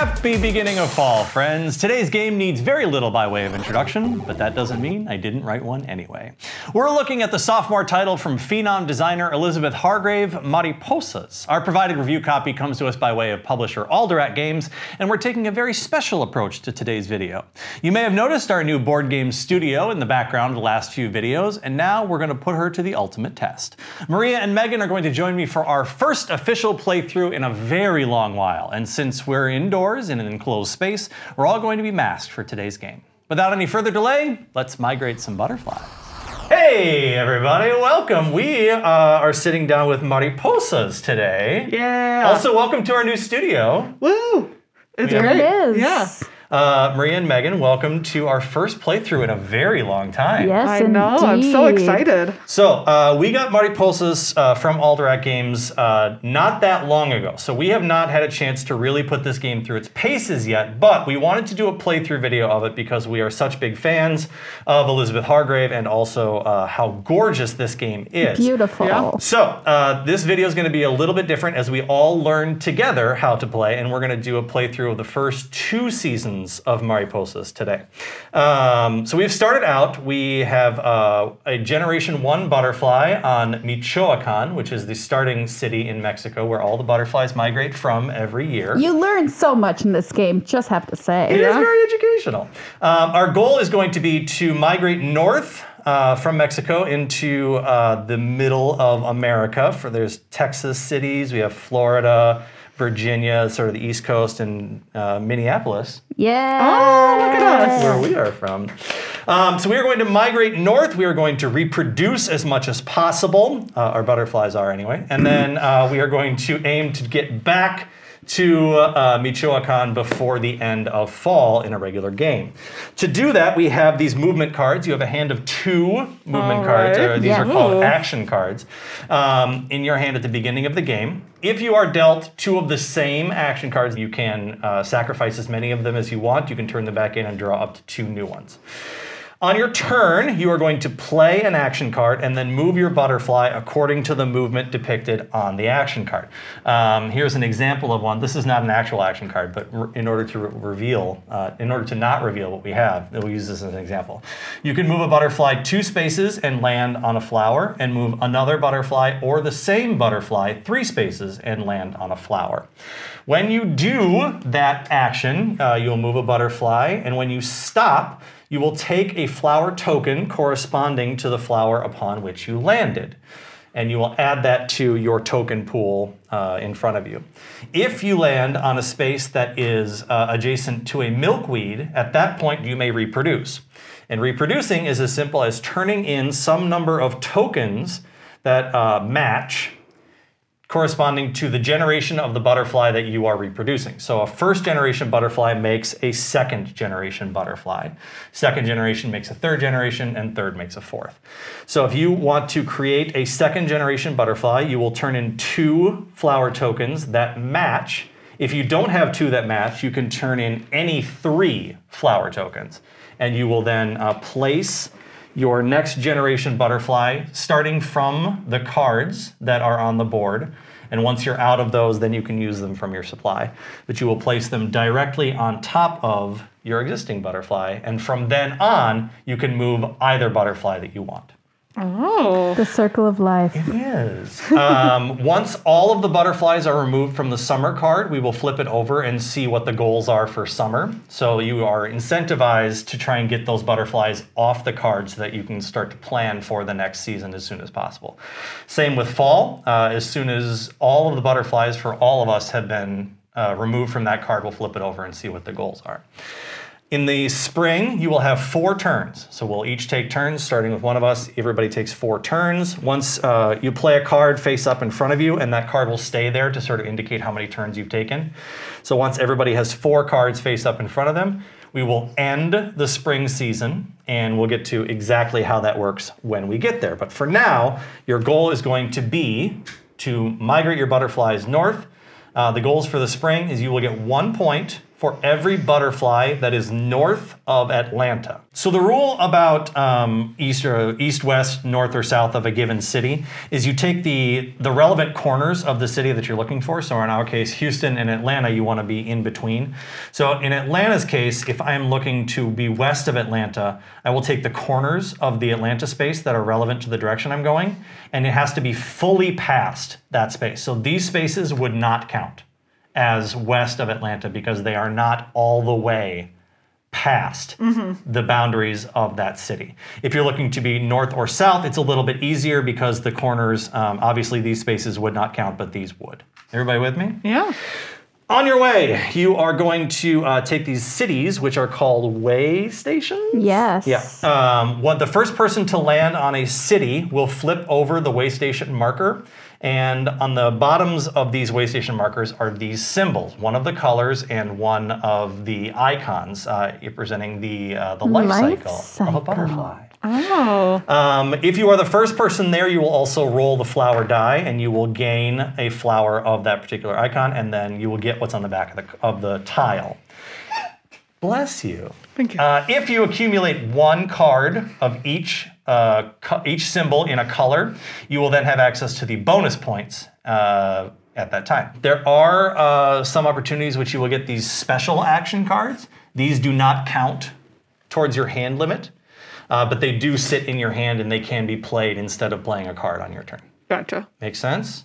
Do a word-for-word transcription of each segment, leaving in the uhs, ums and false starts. Happy beginning of fall, friends. Today's game needs very little by way of introduction, but that doesn't mean I didn't write one anyway. We're looking at the sophomore title from phenom designer Elizabeth Hargrave, Mariposas. Our provided review copy comes to us by way of publisher Alderac Games, and we're taking a very special approach to today's video. You may have noticed our new board game studio in the background of the last few videos, and now we're going to put her to the ultimate test. Maria and Meghan are going to join me for our first official playthrough in a very long while, and since we're in indoors in an enclosed space, we're all going to be masked for today's game. Without any further delay, let's migrate some butterflies. Hey everybody, welcome. We uh, are sitting down with Mariposas today. Yeah. Also, welcome to our new studio. Woo! It's yeah. great. It is. Yeah. Uh, Maria and Meghan, welcome to our first playthrough in a very long time. Yes, I indeed. know. I'm so excited. So uh, we got Mariposas uh, from Alderac Games uh, not that long ago. So we have not had a chance to really put this game through its paces yet, but we wanted to do a playthrough video of it because we are such big fans of Elizabeth Hargrave and also uh, how gorgeous this game is. Beautiful. Yeah. So uh, this video is going to be a little bit different as we all learn together how to play, and we're going to do a playthrough of the first two seasons of Mariposas today. Um, so we've started out, we have uh, a generation one butterfly on Michoacan, which is the starting city in Mexico where all the butterflies migrate from every year. You learn so much in this game, just have to say. It yeah? is very educational. Um, our goal is going to be to migrate north Uh, from Mexico into uh, the middle of America. For there's Texas cities, we have Florida, Virginia, sort of the East Coast, and uh, Minneapolis. Yeah. Oh, look at us. Where we are from. Um, so we are going to migrate north. We are going to reproduce as much as possible. Uh, our butterflies are anyway. And then uh, we are going to aim to get back to uh, Michoacan before the end of fall in a regular game. To do that, we have these movement cards. You have a hand of two movement All cards. Right. Or these yeah. are called action cards. Um, in your hand at the beginning of the game. If you are dealt two of the same action cards, you can uh, sacrifice as many of them as you want. You can turn them back in and draw up to two new ones. On your turn, you are going to play an action card and then move your butterfly according to the movement depicted on the action card. Um, here's an example of one. This is not an actual action card, but in order to re reveal, uh, in order to not reveal what we have, we'll use this as an example. You can move a butterfly two spaces and land on a flower, and move another butterfly or the same butterfly three spaces and land on a flower. When you do that action, uh, you'll move a butterfly, and when you stop, you will take a flower token corresponding to the flower upon which you landed, and you will add that to your token pool uh, in front of you. If you land on a space that is uh, adjacent to a milkweed, at that point you may reproduce. And reproducing is as simple as turning in some number of tokens that uh, match corresponding to the generation of the butterfly that you are reproducing. So a first generation butterfly makes a second generation butterfly. Second generation makes a third generation, and third makes a fourth. So if you want to create a second generation butterfly, you will turn in two flower tokens that match. If you don't have two that match, you can turn in any three flower tokens, and you will then uh, place your next generation butterfly starting from the cards that are on the board. And once you're out of those, then you can use them from your supply. But you will place them directly on top of your existing butterfly. And from then on, you can move either butterfly that you want. Oh. The circle of life. It is. Um, once all of the butterflies are removed from the summer card, we will flip it over and see what the goals are for summer. So you are incentivized to try and get those butterflies off the card so that you can start to plan for the next season as soon as possible. Same with fall. Uh, as soon as all of the butterflies for all of us have been uh, removed from that card, we'll flip it over and see what the goals are. In the spring, you will have four turns. So we'll each take turns, starting with one of us. Everybody takes four turns. Once uh, you play a card face up in front of you, and that card will stay there to sort of indicate how many turns you've taken. So once everybody has four cards face up in front of them, we will end the spring season, and we'll get to exactly how that works when we get there. But for now, your goal is going to be to migrate your butterflies north. Uh, the goals for the spring is you will get one point for every butterfly that is north of Atlanta. So the rule about um, east or east, west, north or south of a given city is you take the, the relevant corners of the city that you're looking for. So in our case, Houston and Atlanta, you want to be in between. So in Atlanta's case, if I'm looking to be west of Atlanta, I will take the corners of the Atlanta space that are relevant to the direction I'm going, and it has to be fully past that space. So these spaces would not count as west of Atlanta because they are not all the way past mm-hmm. the boundaries of that city. If you're looking to be north or south, it's a little bit easier because the corners, um, obviously these spaces would not count, but these would. Everybody with me? Yeah. On your way, you are going to uh, take these cities, which are called way stations. Yes. Yeah. Um, what the first person to land on a city will flip over the way station marker. And on the bottoms of these way station markers are these symbols, one of the colors and one of the icons uh, representing the, uh, the life, life cycle, cycle of a butterfly. Oh. Um, if you are the first person there, you will also roll the flower die and you will gain a flower of that particular icon, and then you will get what's on the back of the, of the tile. Bless you. Thank you. Uh, if you accumulate one card of each uh, each symbol in a color, you will then have access to the bonus points uh, at that time. There are uh, some opportunities which you will get these special action cards. These do not count towards your hand limit, uh, but they do sit in your hand and they can be played instead of playing a card on your turn. Gotcha. Makes sense?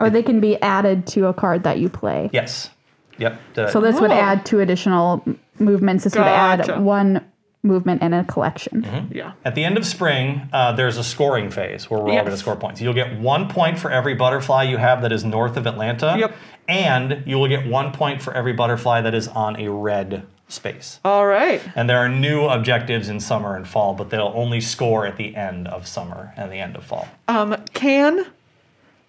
Or they can be added to a card that you play. Yes. Yep. Uh, so this oh. would add two additional movements. This gotcha. Would add one movement and a collection. Mm-hmm. Yeah. At the end of spring, uh, there's a scoring phase where we're yes. all going to score points. You'll get one point for every butterfly you have that is north of Atlanta. Yep. And you will get one point for every butterfly that is on a red space. All right. And there are new objectives in summer and fall, but they'll only score at the end of summer and the end of fall. Um, can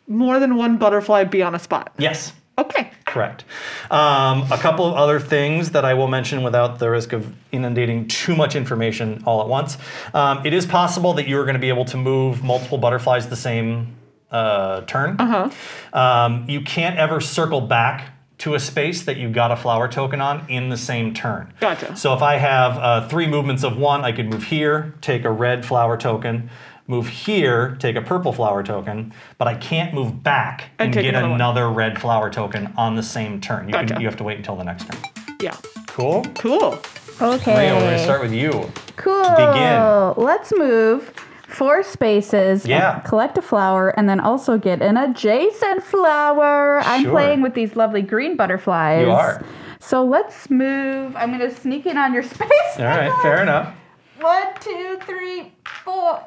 more than one butterfly be on a spot? Yes. Okay. Correct. Um, a couple of other things that I will mention without the risk of inundating too much information all at once. Um, it is possible that you're going to be able to move multiple butterflies the same uh, turn. Uh-huh. Um, you can't ever circle back to a space that you got a flower token on in the same turn. Gotcha. So if I have uh, three movements of one, I could move here, take a red flower token, move here, take a purple flower token, but I can't move back and, and get another, another red flower token on the same turn. You, gotcha. can, you have to wait until the next turn. Yeah. Cool? Cool. Okay. Maria, we're going to start with you. Cool. Begin. Let's move four spaces, yeah. collect a flower, and then also get an adjacent flower. Sure. I'm playing with these lovely green butterflies. You are. So let's move. I'm going to sneak in on your space. All now. Right. Fair enough. One, two, three, four.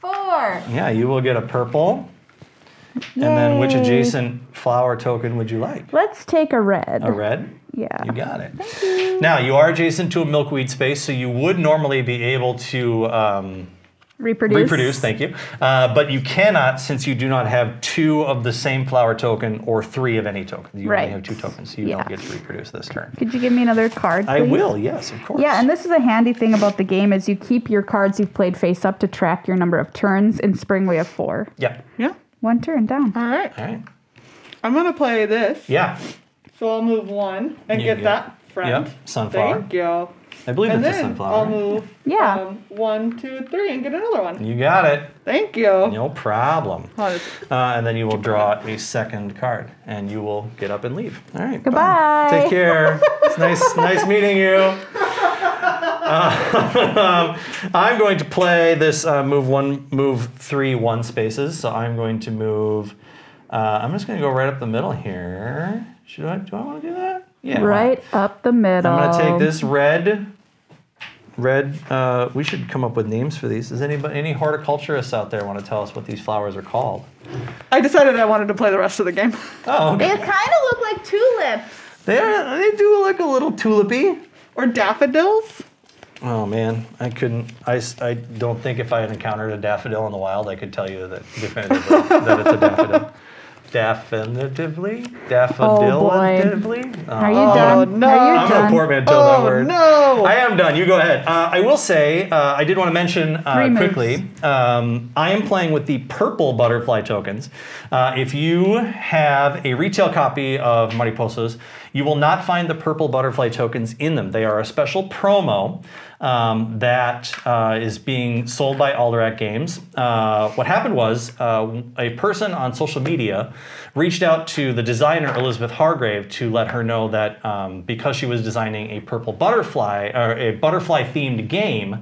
Four. Yeah, you will get a purple. Yay. And then which adjacent flower token would you like? Let's take a red. A red? Yeah. You got it. Thank you. Now, you are adjacent to a milkweed space, so you would normally be able to um, reproduce. Reproduce, thank you. Uh, but you cannot, since you do not have two of the same flower token or three of any token. You right. only have two tokens, so you yeah. don't get to reproduce this turn. Could you give me another card, please? I will, yes, of course. Yeah, and this is a handy thing about the game is you keep your cards you've played face up to track your number of turns. In spring, we have four. Yeah. Yeah. One turn down. All right. All right. I'm going to play this. Yeah. So I'll move one and get, get that friend. Yep, sunflower. Thank you. I believe and it's a sunflower. I'll move yeah. um, one, two, three, and get another one. You got it. Thank you. No problem. Uh, and then you will draw a second card, and you will get up and leave. All right. Goodbye. Bye. Take care. It's nice, nice meeting you. Uh, I'm going to play this uh, move one, move three, one spaces. So I'm going to move. Uh, I'm just going to go right up the middle here. Should I? Do I want to do that? Yeah. Right up the middle. I'm gonna take this red, red. Uh, we should come up with names for these. Does anybody, any horticulturists out there, want to tell us what these flowers are called? I decided I wanted to play the rest of the game. Oh. Okay. They kind of look like tulips. They are, they do look a little tulipy. Or daffodils. Oh man, I couldn't. I, I don't think if I had encountered a daffodil in the wild, I could tell you that definitively that it's a daffodil. Definitively? Daffodiliply? Oh, oh, are you done? Oh, no. Are you I'm done? A portmanteau oh, that word. No. I am done. You go ahead. Uh, I will say, uh, I did want to mention uh, quickly, um, I am playing with the purple butterfly tokens. Uh, if you have a retail copy of Mariposas, you will not find the purple butterfly tokens in them. They are a special promo um, that uh, is being sold by Alderac Games. Uh, what happened was uh, a person on social media reached out to the designer, Elizabeth Hargrave, to let her know that um, because she was designing a purple butterfly, or a butterfly-themed game,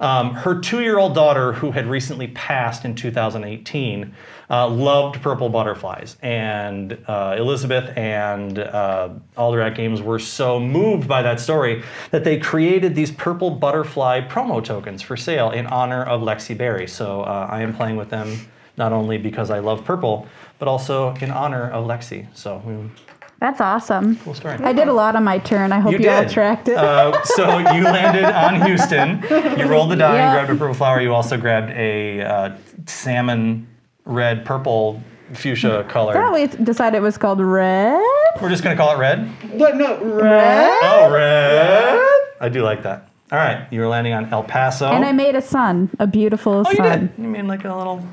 um, her two-year-old daughter, who had recently passed in two thousand eighteen, uh, loved purple butterflies. And uh, Elizabeth and uh, Alderac Games were so moved by that story that they created these purple butterfly promo tokens for sale in honor of Lexi Barry. So uh, I am playing with them not only because I love purple, but also in honor of Lexi. So we, that's awesome. Cool story. I did a lot on my turn. I hope you, you all tracked it. Uh, so you landed on Houston. You rolled the die yep. and grabbed a purple flower. You also grabbed a uh, salmon red purple fuchsia color. Probably decided it was called red. We're just going to call it red? But no, red. red. Oh, red. red. I do like that. All right. You were landing on El Paso. And I made a sun, a beautiful oh, sun. Oh, you did. You made like a little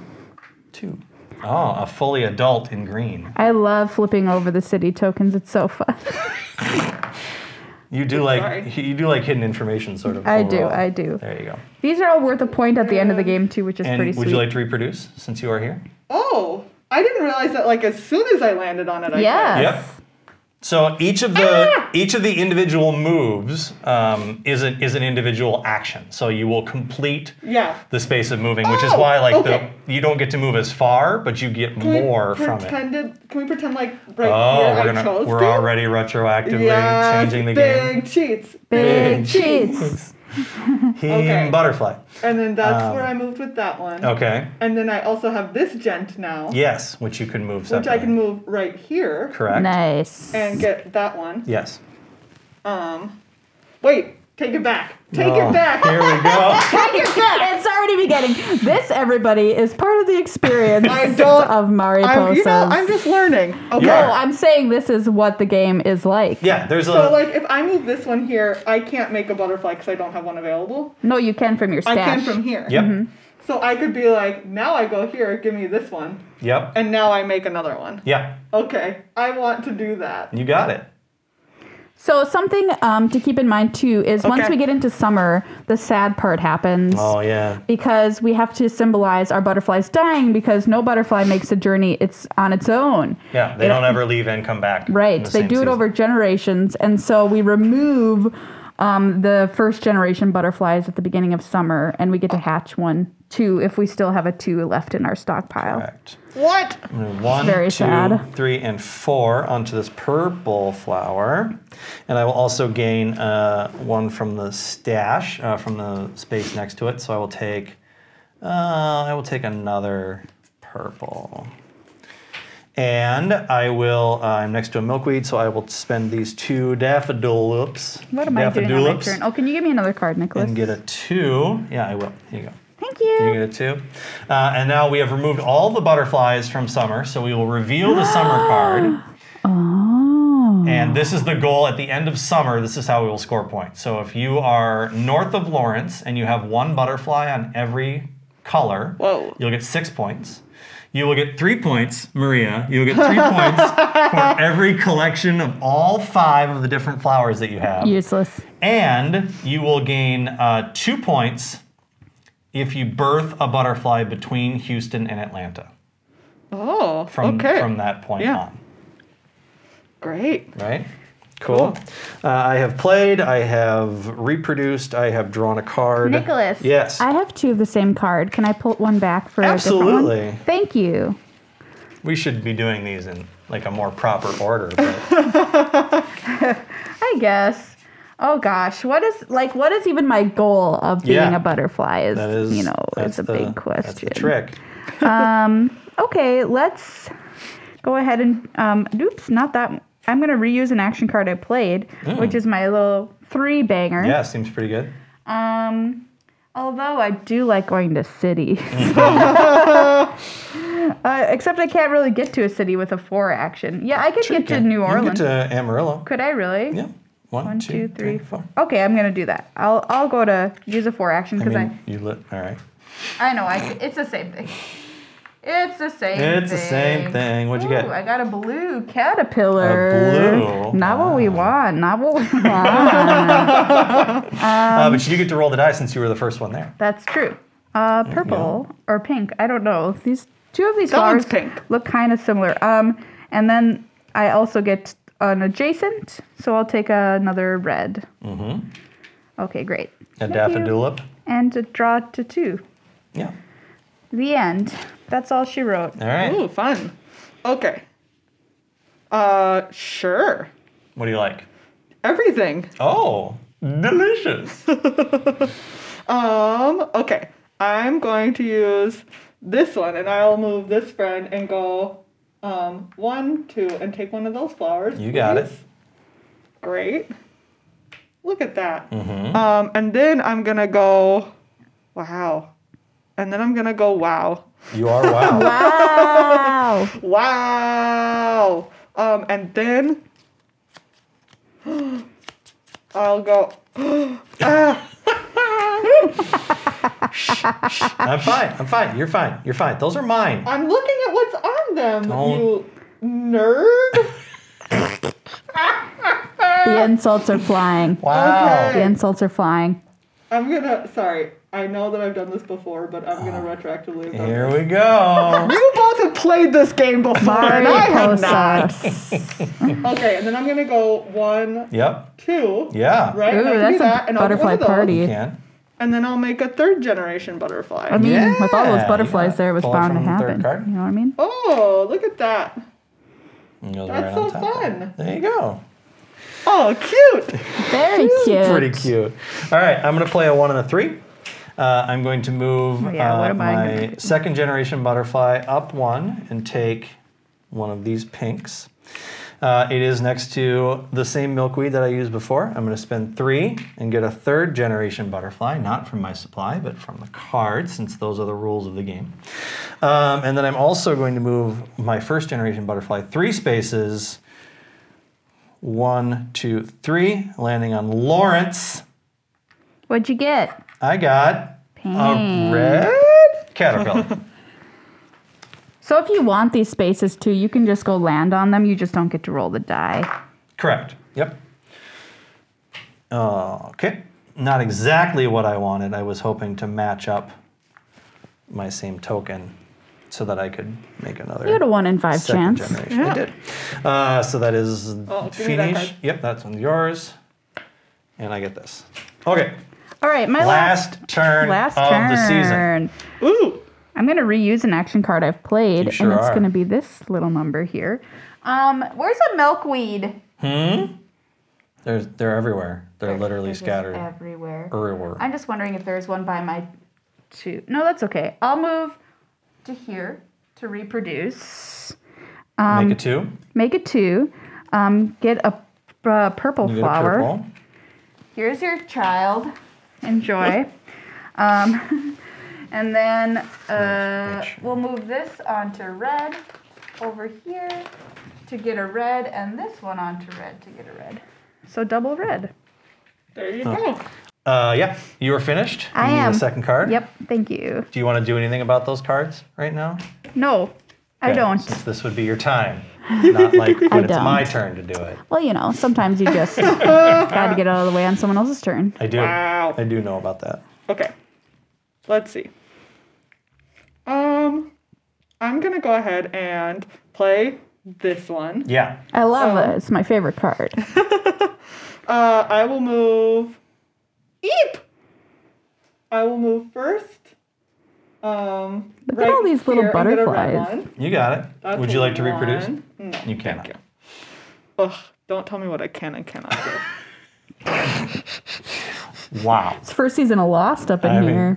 tube. Oh, a fully adult in green. I love flipping over the city tokens. It's so fun. you do I'm like sorry. you do like hidden information sort of. I overall. do, I do. There you go. These are all worth a point at the end of the game too, which is and pretty sweet. Would you like to reproduce since you are here? Oh, I didn't realize that. Like as soon as I landed on it, I yes. Yep. So each of the ah! each of the individual moves um, is an is an individual action. So you will complete yeah. the space of moving, oh, which is why like okay. the you don't get to move as far, but you get can more from it. It. Can we pretend like right oh, here we're I gonna, chose we're to? already retroactively yes, changing the big game. Cheats. Big, big cheats. Big cheats. He okay. butterfly. And then that's um, where I moved with that one. Okay. And then I also have this gent now. Yes, which you can move separately. Which I can move right here. Correct. Nice. And get that one. Yes. Um, wait. Take it back. Take oh, it back. Here we go. Take it back. It's already beginning. This, everybody, is part of the experience I don't, of Mariposas. You know, I'm just learning. Okay. No, I'm saying this is what the game is like. Yeah, there's a... So, like, if I move this one here, I can't make a butterfly because I don't have one available. No, you can from your stash. I can from here. Yep. Mm-hmm. So I could be like, now I go here, give me this one. Yep. And now I make another one. Yep. Okay. I want to do that. You got it. So something um, to keep in mind, too, is okay. once we get into summer, the sad part happens. Oh, yeah. Because we have to symbolize our butterflies dying because no butterfly makes a journey. It's on its own. Yeah, they it, don't ever leave and come back. Right. The they do season. it over generations. And so we remove um, the first generation butterflies at the beginning of summer, and we get to hatch one, two, if we still have a two left in our stockpile. Correct. What? One, Very two, sad. three, and four onto this purple flower. And I will also gain uh, one from the stash, uh, from the space next to it. So I will take, uh, I will take another purple. And I will, uh, I'm next to a milkweed, so I will spend these two daffodullips. What am daffodullips, I doing on my turn? Oh, can you give me another card, Nicholas? And get a two. Yeah, I will. Here you go. Thank you. You get it too. Uh, and now we have removed all the butterflies from summer, so we will reveal the summer card. Oh. And this is the goal at the end of summer. This is how we will score points. So if you are north of Lawrence and you have one butterfly on every color, whoa, you'll get six points. You will get three points, Maria. You'll get three points for every collection of all five of the different flowers that you have. Useless. And you will gain uh, two points if you birth a butterfly between Houston and Atlanta. Oh, from, okay. From that point yeah. on. Great. Right? Cool. cool. Uh, I have played, I have reproduced, I have drawn a card. Nicholas. Yes. I have two of the same card. Can I pull one back for Absolutely. a different one? Thank you. We should be doing these in like a more proper order. But. I guess. Oh gosh, what is like? What is even my goal of being yeah, a butterfly? Is, that is you know, it's a the, big question. That's the trick. um, okay, let's go ahead and. Um, oops, not that. I'm gonna reuse an action card I played, mm. which is my little three banger. Yeah, seems pretty good. Um, although I do like going to cities. Mm-hmm. Uh, except I can't really get to a city with a four action. Yeah, I could sure get to New Orleans. You can get to Amarillo. Could I really? Yeah. One, One two, two, three, four. Okay, I'm gonna do that. I'll I'll go to use a four action because I, mean, I. You lit. All right. I know. I it's the same thing. It's the same. It's thing. the same thing. What'd you Ooh, get? I got a blue caterpillar. A blue. Not wow. what we want. Not what we want. um, uh, but you do get to roll the die since you were the first one there. That's true. Uh, purple or pink. I don't know. These two of these flowers pink. look kind of similar. Um, and then I also get an adjacent, so I'll take another red. Mm-hmm. Okay, great. A daffodulip. And a draw to two. Yeah. The end. That's all she wrote. All right. Ooh, fun. Okay. Uh, sure. What do you like? Everything. Oh, delicious. um, okay. I'm going to use this one, and I'll move this friend and go um, one, two, and take one of those flowers. You got please. it. Great. Look at that. Mm-hmm. Um, and then I'm going to go, wow. And then I'm going to go, wow. You are wow. Wow. Wow. Um, and then I'll go. Ah. I'm fine. I'm fine. You're fine. You're fine. Those are mine. I'm looking at what's on them, Don't. you nerd. The insults are flying. Wow. Okay. The insults are flying. I'm going to, sorry. I know that I've done this before, but I'm gonna retroactively. Here we go. You both have played this game before, Mario and I have not. Okay, and then I'm gonna go one, yep. two, yeah, right. Ooh, and that's do that, a and butterfly party. And then I'll make a third generation butterfly. I mean, yeah, with all those butterflies there, it was bound to happen. You know what I mean? Oh, look at that! That's right so fun. There. there you go. Oh, cute. Very cute. Pretty cute. All right, I'm gonna play a one and a three. Uh, I'm going to move oh, yeah. uh, my second generation butterfly up one and take one of these pinks. Uh, it is next to the same milkweed that I used before. I'm going to spend three and get a third generation butterfly, not from my supply, but from the card, since those are the rules of the game. Um, and then I'm also going to move my first generation butterfly three spaces, one, two, three, landing on Lawrence. What'd you get? I got Pink. a red caterpillar. So if you want these spaces too, you can just go land on them. You just don't get to roll the die. Correct. Yep. Okay. Not exactly what I wanted. I was hoping to match up my same token so that I could make another. You had a one in five chance. Generation. Yeah. I did. Uh, so that is oh, finish. That yep, that's one's yours. And I get this. Okay. All right, my last, last turn last of turn. the season. Ooh! I'm going to reuse an action card I've played, sure and it's going to be this little number here. Um, where's a milkweed? Hmm? There's, they're everywhere. They're, they're literally they're scattered. everywhere. Everywhere. I'm just wondering if there's one by my two. No, that's okay. I'll move to here to reproduce. Um, make a two? Make a two. Um, get a uh, purple you flower. Get a purple. Here's your child. Enjoy. Um, and then uh, we'll move this onto red over here to get a red, and this one onto red to get a red. So double red. There you oh. go. Uh, yeah, you are finished. I you am. Need a second card. Yep, thank you. Do you want to do anything about those cards right now? No, okay. I don't. Since this would be your time. Not like when I it's don't. my turn to do it. Well, you know, sometimes you just gotta get out of the way on someone else's turn. I do. Wow. I do know about that. Okay. Let's see. Um, I'm gonna go ahead and play this one. Yeah. I love um, it. It's my favorite card. uh, I will move. Eep! I will move first. Um, Look right at all these little here, butterflies. You got it. I'll Would you like to reproduce? One. No. You cannot. You. Ugh, don't tell me what I can and cannot do. Wow. It's first season of Lost up in I mean, here.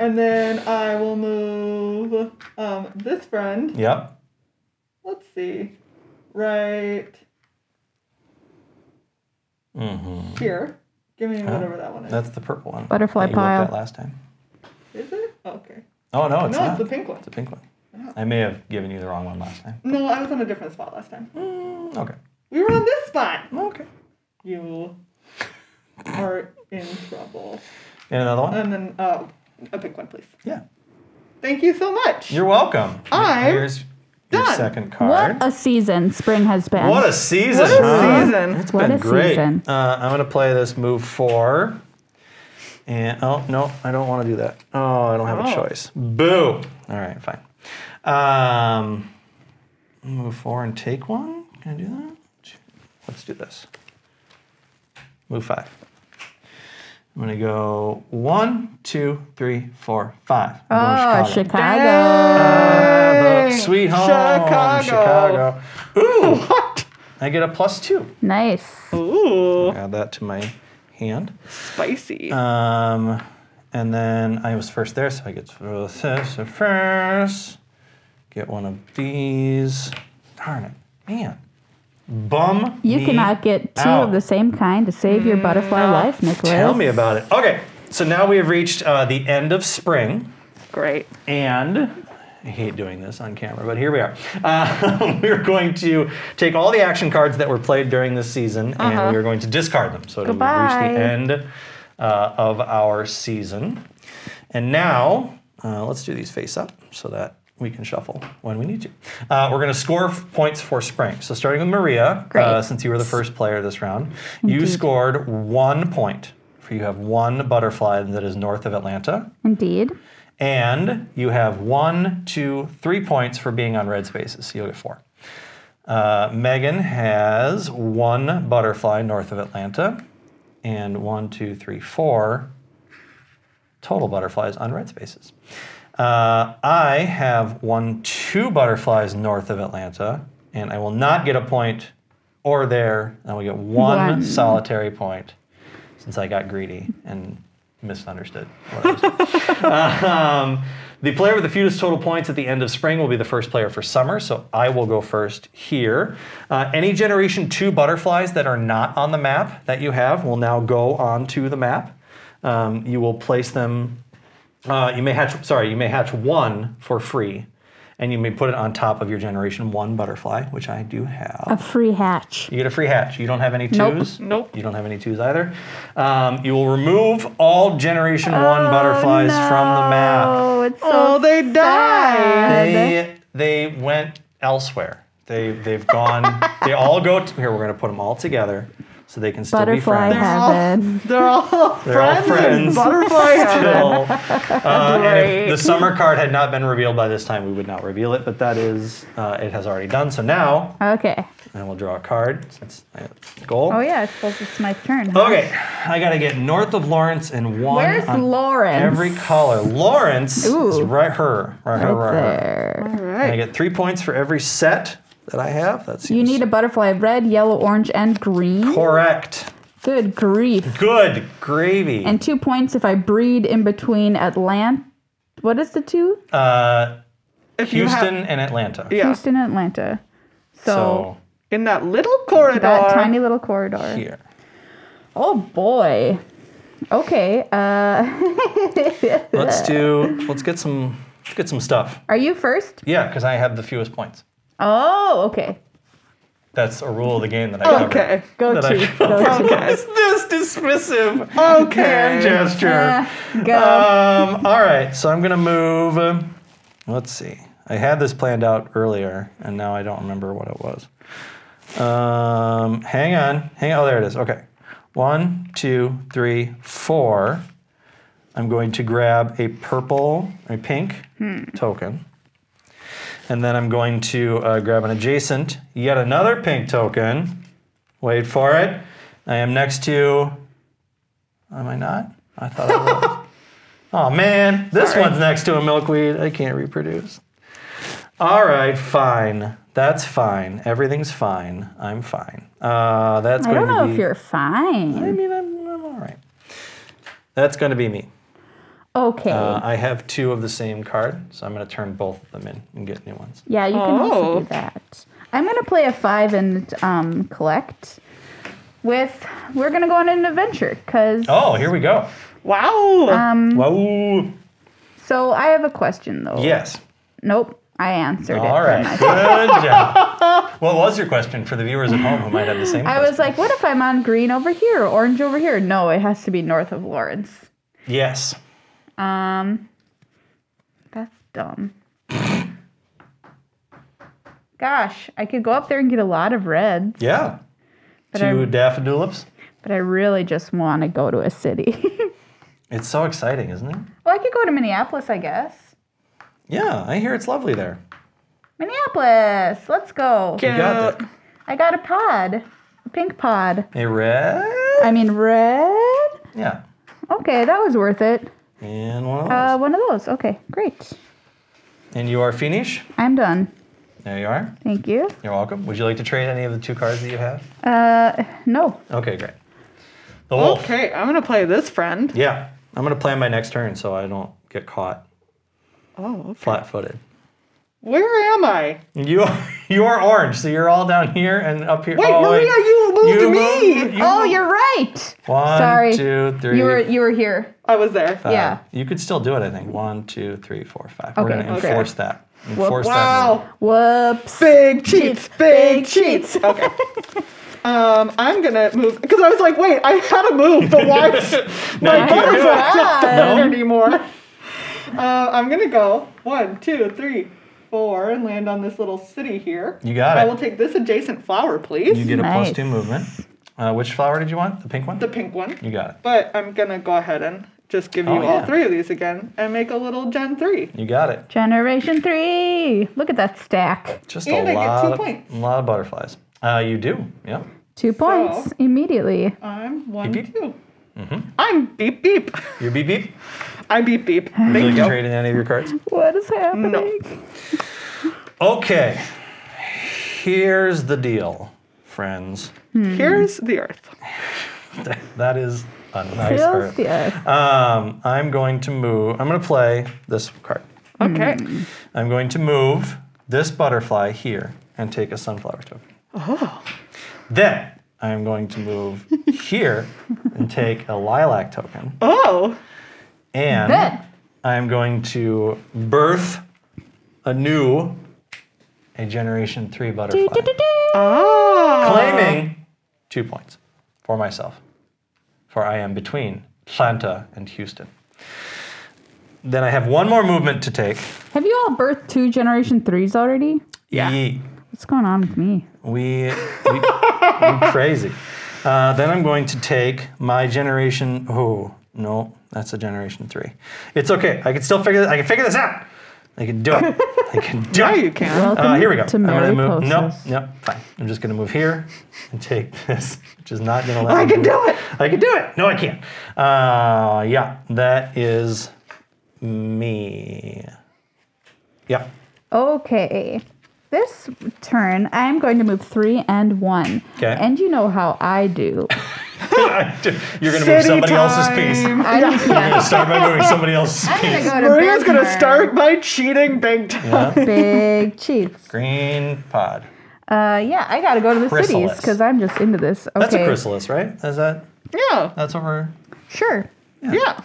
And then I will move um, this friend. Yep. Let's see. Right mm-hmm. here. Give me whatever oh, that one is. That's the purple one. Butterfly that you pile. That last time. Is it? Okay. Oh, no, it's no, not. No, it's the pink one. It's the pink one. Yeah. I may have given you the wrong one last time. No, I was on a different spot last time. Mm, okay. We were on this spot. Okay. You are in trouble. And another one? And then uh, a pink one, please. Yeah. Thank you so much. You're welcome. I'm Here's done. Your second card. What a season spring has been. What a season. What a huh? season. It's what been a great. Season. Uh, I'm going to play this move four. And oh, no, I don't want to do that. Oh, I don't have oh. a choice. Boo. All right, fine. Um, move four and take one. Can I do that? Let's do this. Move five. I'm going to go one, two, three, four, five. I'm oh, Chicago. Chicago. Uh, sweet home. Chicago. Chicago. Ooh, what? I get a plus two. Nice. Ooh. Add that to my hand. Spicy. Um, and then I was first there, so I get to this first. Get one of these. Darn it. Man. Bum You me cannot get two out. Of the same kind to save your butterfly no. life, Nicholas. Tell me about it. Okay, so now we have reached uh, the end of spring. Great. And I hate doing this on camera, but here we are. Uh, we're going to take all the action cards that were played during this season, uh-huh. and we're going to discard them. So we've reached the end uh, of our season. And now, uh, let's do these face up so that we can shuffle when we need to. Uh, we're going to score points for spring. So starting with Maria, uh, since you were the first player this round, Indeed. You scored one point. For you have one butterfly that is north of Atlanta. Indeed. And you have one, two, three points for being on red spaces. So you'll get four. Uh, Meghan has one butterfly north of Atlanta, and one, two, three, four total butterflies on red spaces. Uh, I have won two butterflies north of Atlanta, and I will not get a point or there. I will get one, one solitary point since I got greedy and misunderstood what I was doing. uh, um, the player with the fewest total points at the end of spring will be the first player for summer, so I will go first here. Uh, any generation two butterflies that are not on the map that you have will now go onto the map. Um, you will place them... Uh, you may hatch, sorry, you may hatch one for free, and you may put it on top of your generation one butterfly, which I do have. A free hatch. You get a free hatch. You don't have any twos. Nope. nope. You don't have any twos either. Um, you will remove all generation oh, one butterflies no. from the map. Oh, it's so oh, they died. They, they went elsewhere. They, they've gone, they all go, to, here, we're going to put them all together. So they can still butterfly be friends. They're all, they're all they're friends. All friends butterfly heaven. Uh, and if the summer card had not been revealed by this time, we would not reveal it. But that is, uh, it has already done. So now, okay, and we'll draw a card. That's my goal. Oh yeah, I suppose it's my turn. Huh? Okay, I gotta get north of Lawrence and one. Where's on Lawrence? Every color. Lawrence Ooh. Is right her, right her, right, right there. Her. All right. And I get three points for every set that I have. That seems... You need a butterfly of red, yellow, orange, and green? Correct. Good grief. Good gravy. And two points if I breed in between Atlanta. What is the two? Uh, Houston have... and Atlanta. Yeah. Houston and Atlanta. So, so in that little corridor. That tiny little corridor. Here. Oh, boy. Okay. Uh... let's do, let's get some, let's get some stuff. Are you first? Yeah, because I have the fewest points. Oh, okay. That's a rule of the game that I covered. Okay, go to. Okay. It's this dismissive okay hand gesture. Uh, go. Um, all right, so I'm gonna move. Uh, let's see. I had this planned out earlier, and now I don't remember what it was. Um, hang on, hang on. Oh, there it is. Okay, one, two, three, four. I'm going to grab a purple, a pink hmm. token. And then I'm going to uh, grab an adjacent, yet another pink token. Wait for it. I am next to, am I not? I thought I was. Oh man, this Sorry. One's next to a milkweed. I can't reproduce. All right, fine. That's fine. Everything's fine. I'm fine. Uh, that's I going to be. I don't know if you're fine. I mean, I'm, I'm all right. That's going to be me. Okay. Uh, I have two of the same card, so I'm going to turn both of them in and get new ones. Yeah, you can oh. also do that. I'm going to play a five and um, collect with, we're going to go on an adventure because. Oh, here we go. Wow. Um, wow. So I have a question, though. Yes. Nope. I answered All it. All right. Good job. What was your question for the viewers at home who might have the same question? I was like, what if I'm on green over here, orange over here? No, it has to be north of Lawrence. Yes. Um, that's dumb. Gosh, I could go up there and get a lot of reds. Yeah. But Two I, daffodulip. But I really just want to go to a city. It's so exciting, isn't it? Well, I could go to Minneapolis, I guess. Yeah, I hear it's lovely there. Minneapolis, let's go. You got it. I got a pod, a pink pod. A red? I mean red? Yeah. Okay, that was worth it. And one of those. Uh, one of those, okay, great. And you are finished? I'm done. There you are. Thank you. You're welcome. Would you like to trade any of the two cards that you have? Uh, no. Okay, great. The wolf. Okay, I'm going to play this friend. Yeah, I'm going to play on my next turn so I don't get caught. Oh, okay. Flat-footed. Where am I? You are, you are orange, so you're all down here and up here. Wait, oh, Maria, you moved you me. Moved, you oh, moved. You're right. One, Sorry. two, three. You were, you were here. I was there. Five. Yeah. You could still do it, I think. One, two, three, four, five. Okay. We're going to okay. enforce that. Enforce wow. that. Whoops. Big cheats. Big cheats. Okay. Um, I'm gonna move because I was like, wait, I had to move, but why is my butterfly not there anymore? Uh, I'm gonna go one, two, three, four, and land on this little city here. You got it. I will take this adjacent flower, please. You get a nice. plus two movement. Uh, which flower did you want? The pink one? The pink one. You got it. But I'm gonna go ahead and just give you oh, all yeah. three of these again and make a little Gen three. You got it. Generation three. Look at that stack. Just and a I lot get two of, points. A lot of butterflies. Uh, you do, yeah. Two points so, immediately. I'm one, beep, beep. two. Mm-hmm. I'm beep, beep. You're beep, beep? I'm beep, beep. Would you like to trade in any of your cards? What is happening? No. Okay. Here's the deal, friends. Hmm. Here's the earth. That is a nice Here's earth. The earth. Um, I'm going to move. I'm going to play this card. Okay. Mm. I'm going to move this butterfly here and take a sunflower token. Oh. Then I'm going to move here and take a lilac token. Oh. And then I'm going to birth a new, a generation three butterfly. Do, do, do, do. Oh. Claiming two points for myself. For I am between Atlanta and Houston. Then I have one more movement to take. Have you all birthed two generation threes already? Yeah. Ye What's going on with me? We, we we're crazy. Uh, then I'm going to take my generation. Oh no, that's a generation three. It's okay. I can still figure. This, I can figure this out. I can do it. I can do it. No, you can. Welcome uh, here we go. To I'm gonna move. No, no, fine. I'm just gonna move here and take this, which is not gonna let me. I can do it. I can do it. No, I can't. Uh, yeah, that is me. Yeah. Okay. This turn, I'm going to move three and one. Okay. And you know how I do. You're going to move somebody time. else's piece. I yeah. You're going to start by moving somebody else's I'm piece. Gonna go to Maria's going to start by cheating big time. Yeah. Big cheats. Green pod. Uh, yeah, I got to go to the chrysalis. cities because I'm just into this. Okay. That's a chrysalis, right? Is that? Yeah. That's over. Sure. Yeah. yeah.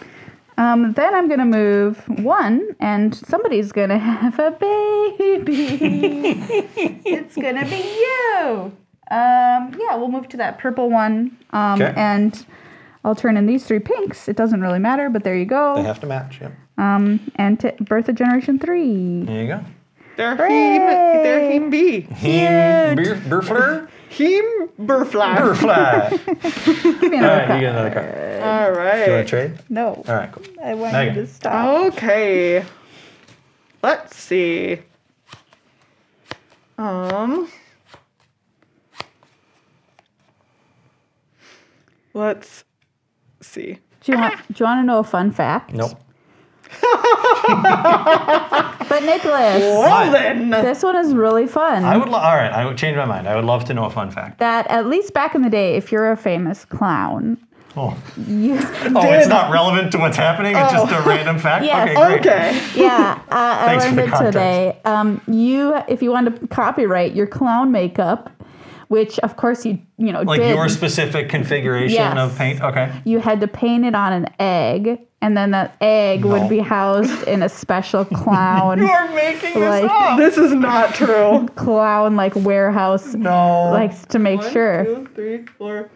Um, then I'm going to move one, and somebody's going to have a baby. It's going to be you. Um, yeah, we'll move to that purple one, um, okay. and I'll turn in these three pinks. It doesn't really matter, but there you go. They have to match, yeah. Um, and to birth of generation three. There you go. They're him, they're him bee. Him burfler? Him burfly. Burfly. Give me another All right, card. You get another card. All right. Do you want to trade? No. All right, cool. I want Meghan. you to stop. Okay. Let's see. Um. Let's see. Do you want, do you want to know a fun fact? Nope. But Nicholas, well then. This one is really fun. I would lo all right. I would change my mind. I would love to know a fun fact. That at least back in the day, if you're a famous clown, oh, you oh, did. It's not relevant to what's happening. Oh. It's just a random fact. Yes. Okay, great. Okay. Yeah, uh, I learned it today. Um, you, if you wanted to copyright your clown makeup. which of course you you know like did. Your specific configuration yes. of paint. Okay, you had to paint it on an egg, and then that egg no. would be housed in a special clown. You are making like, this up. This is not true. Clown like warehouse. No, like to make One, sure. Two, three, four.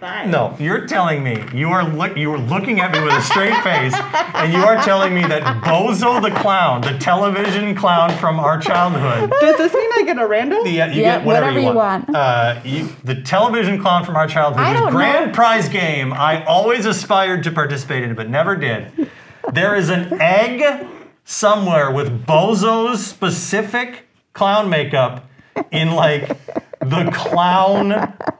Fine. No, you're telling me you are look you were looking at me with a straight face, and you are telling me that Bozo the clown, the television clown from our childhood. Does this mean I get a random? The, uh, you yeah, get whatever, whatever you want. You want. Uh, you, the television clown from our childhood, this grand know. prize game I always aspired to participate in but never did. There is an egg somewhere with Bozo's specific clown makeup in like. The Clown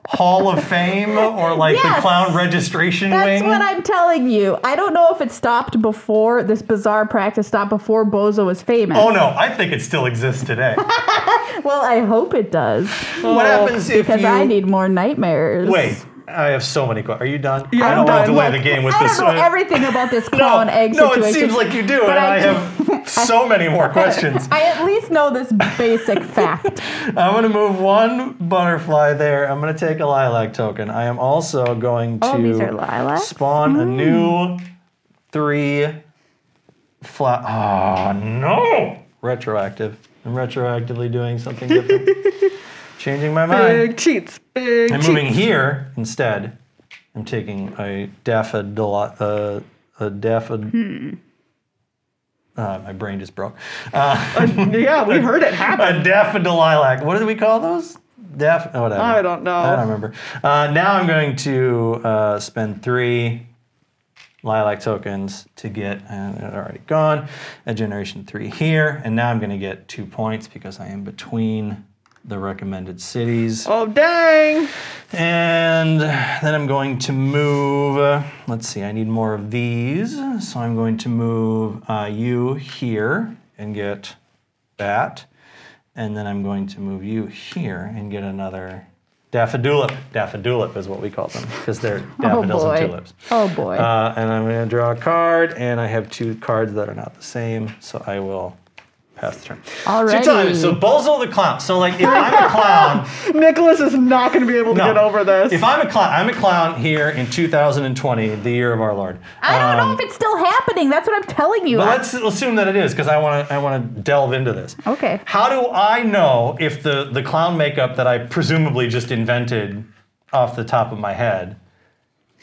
Hall of Fame or like yes, the Clown Registration that's Wing? That's what I'm telling you. I don't know if it stopped before, this bizarre practice stopped before Bozo was famous. Oh no, I think it still exists today. Well, I hope it does. Well, what happens if Because you... I need more nightmares. Wait. I have so many questions. Are you done? Yeah, I don't want to delay Look, the game with I this. I don't know everything about this clown no, egg situation. No, it seems like you do, but and I, I have so many more questions. I at least know this basic fact. I'm going to move one butterfly there. I'm going to take a lilac token. I am also going to oh, these are lilacs? spawn mm. a new three fly. Oh, no. Retroactive. I'm retroactively doing something different. Changing my mind. Big cheats. Big I'm cheats. moving here instead. I'm taking a daffodul. Uh, a daffodul. Hmm. Uh, my brain just broke. Uh, uh, yeah, we heard it happen. A daffodulililac. What do we call those? Daff. Oh, whatever. I don't know. I don't remember. Uh, now I'm going to uh, spend three lilac tokens to get. And it's already gone. A generation three here, and now I'm going to get two points because I am between. The recommended cities. Oh, dang! And then I'm going to move, uh, let's see, I need more of these. So I'm going to move uh, you here and get that. And then I'm going to move you here and get another daffodulip. Daffodulip is what we call them because they're daffodils oh and tulips. Oh boy. Uh, and I'm gonna draw a card, and I have two cards that are not the same, so I will Past turn. Alrighty. So, you, so Bozo the clown. So like if I'm a clown, Nicholas is not going to be able to no. get over this. If I'm a clown, I'm a clown here in two thousand twenty, the year of our Lord. I don't um, know if it's still happening. That's what I'm telling you. But I let's assume that it is because I want to. I want to delve into this. Okay. How do I know if the the clown makeup that I presumably just invented off the top of my head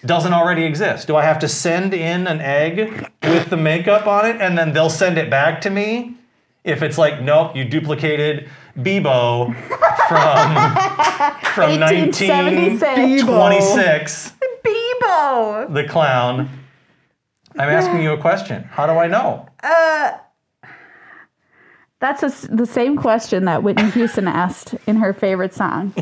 doesn't already exist? Do I have to send in an egg with the makeup on it and then they'll send it back to me? If it's like, nope, you duplicated Bebo from, from nineteen twenty-six. Bebo! The clown. I'm asking you a question. How do I know? Uh, that's a, the same question that Whitney Houston asked in her favorite song.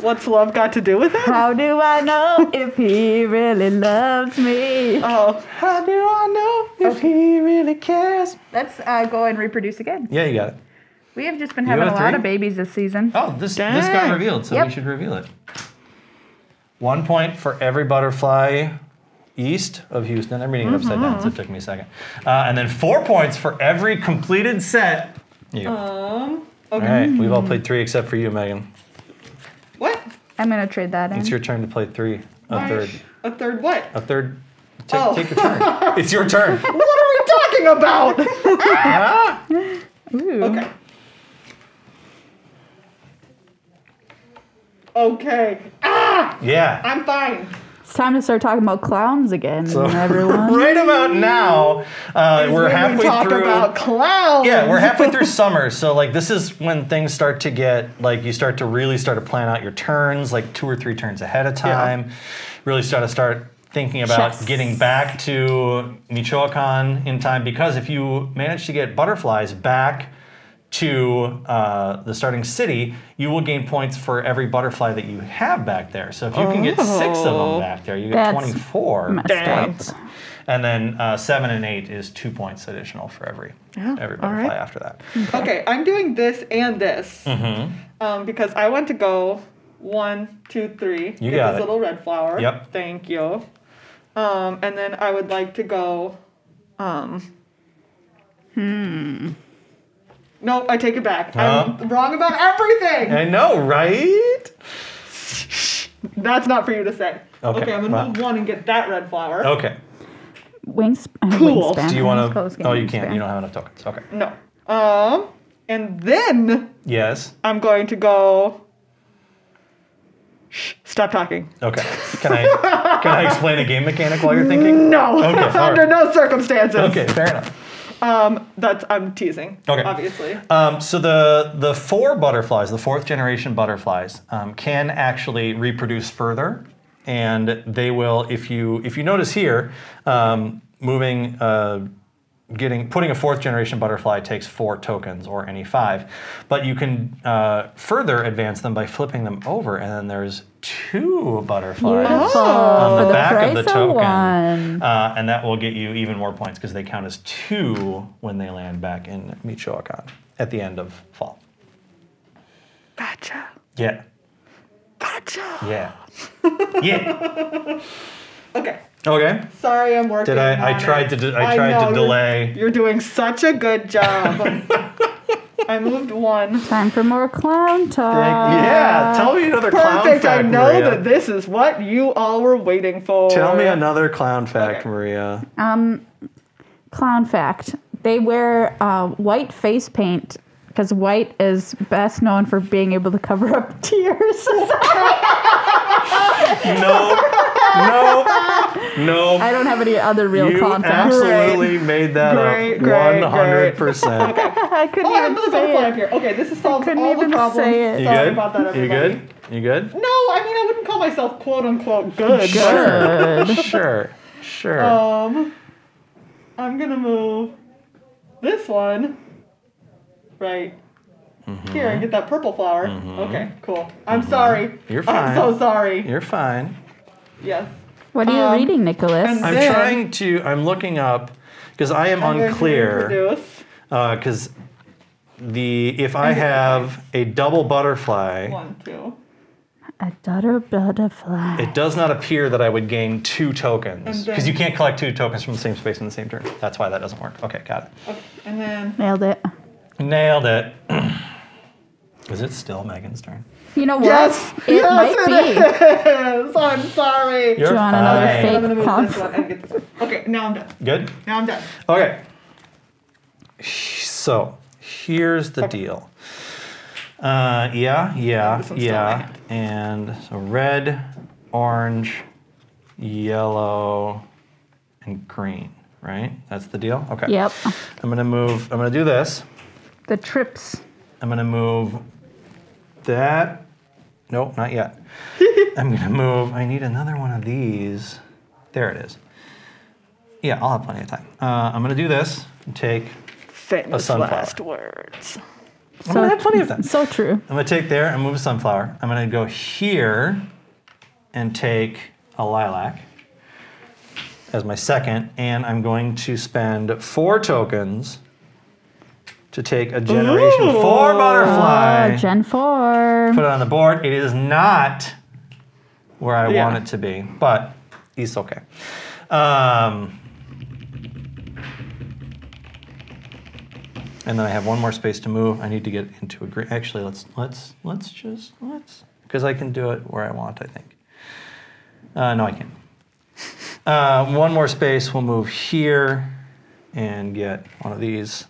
What's love got to do with it? How do I know if he really loves me? Oh, how do I know if okay. he really cares? Let's uh, go and reproduce again. Yeah, you got it. We have just been you having a three? lot of babies this season. Oh, this, this got revealed, so yep. we should reveal it. One point for every butterfly east of Houston. I'm reading it mm-hmm. upside down, so it took me a second. Uh, and then four points for every completed set. You. Um, okay. All right, we've all played three except for you, Meghan. What? I'm gonna trade that in. It's your turn to play three. A Gosh. third. A third what? A third. Take, oh. take your turn. It's your turn. What are we talking about? ah. Ooh. Okay. Okay. Ah! Yeah. I'm fine. It's time to start talking about clowns again, so, everyone. Right about now, uh, we're halfway we talk through. About clowns. Yeah, we're halfway through summer, so like this is when things start to get like you start to really start to plan out your turns, like two or three turns ahead of time. Yeah. Really start to start thinking about yes. getting back to Michoacan in time, because if you manage to get butterflies back to uh, the starting city, you will gain points for every butterfly that you have back there. So if you oh. can get six of them back there, you get That's twenty-four points. Up. And then uh, seven and eight is two points additional for every, yeah. every butterfly right. after that. Okay. okay, I'm doing this and this mm-hmm. um, because I want to go one, two, three. You get got this it. little red flower. Yep. Thank you. Um, and then I would like to go. Um, hmm. No, I take it back. Huh? I'm wrong about everything. I know, right? That's not for you to say. Okay, okay I'm gonna well. move one and get that red flower. Okay. Wings. Cool. Wingspan. Do you want to? Oh, you can't. You don't have enough tokens. Okay. No. Um. And then. Yes. I'm going to go. Shh, stop talking. Okay. Can I can I explain a game mechanic while you're thinking? No. Okay. Under right. no circumstances. Okay. Fair enough. Um, that's I'm teasing. Okay. Obviously. Um, so the the four butterflies, the fourth generation butterflies, um, can actually reproduce further, and they will. If you if you notice here, um, moving, uh, getting putting a fourth generation butterfly takes four tokens or any five, but you can uh, further advance them by flipping them over, and then there's two butterflies Beautiful. on the, the back of the token, uh, and that will get you even more points because they count as two when they land back in Michoacan at the end of fall. Gotcha. Yeah. Gotcha. Yeah. Yeah. Okay. Okay. Sorry, I'm working. Did I? I tried it. to. I tried I know, to delay. You're, you're doing such a good job. I moved one. Time for more clown talk. Yeah, tell me another Perfect. clown fact, Perfect, I know Maria. that this is what you all were waiting for. Tell me another clown fact, okay. Maria. Um, clown fact. They wear uh, white face paint because white is best known for being able to cover up tears. No, no, no. I don't have any other real you clown facts. You absolutely great. made that great, up one hundred percent. Great, great. Okay. I couldn't oh, even I say it. Up here. Okay, this is solved all even the problems. Say it. Sorry about that, everybody. You good? You good? No, I mean, I wouldn't call myself quote-unquote good. Sure, sure, sure. Um, I'm going to move this one right mm-hmm. here and get that purple flower. Mm-hmm. Okay, cool. I'm mm-hmm. sorry. You're fine. I'm so sorry. You're fine. Yes. What are you um, reading, Nicholas? I'm then, trying to, I'm looking up, because I am I'm unclear. Because uh, the if I have a double butterfly, one two, a double butterfly, it does not appear that I would gain two tokens because you can't collect two tokens from the same space in the same turn. That's why that doesn't work. Okay, got it. Okay, and then nailed it. Nailed it. Is it still Megan's turn? You know what? Yes, it yes, might it be. Is. I'm sorry. You're Do you want fine. another fake pump? And get this one. Okay, now I'm done. Good. Now I'm done. Okay. So here's the okay. deal. Uh, yeah, yeah, yeah. And so red, orange, yellow, and green, right? That's the deal? Okay. Yep. I'm gonna move, I'm gonna do this. The trips. I'm gonna move that. Nope, not yet. I'm gonna move, I need another one of these. There it is. Yeah, I'll have plenty of time. Uh, I'm gonna do this and take Famous last words. I'm so, gonna have plenty of that. So true. I'm gonna take there and move a sunflower. I'm gonna go here and take a lilac as my second, and I'm going to spend four tokens to take a generation Ooh. four butterfly. Oh, gen four. Put it on the board. It is not where I yeah. want it to be, but it's okay. Um, And then I have one more space to move. I need to get into a green. Actually, let's let's let's just let's because I can do it where I want. I think. Uh, no, I can't. Uh, one more space. We'll move here, and get one of these,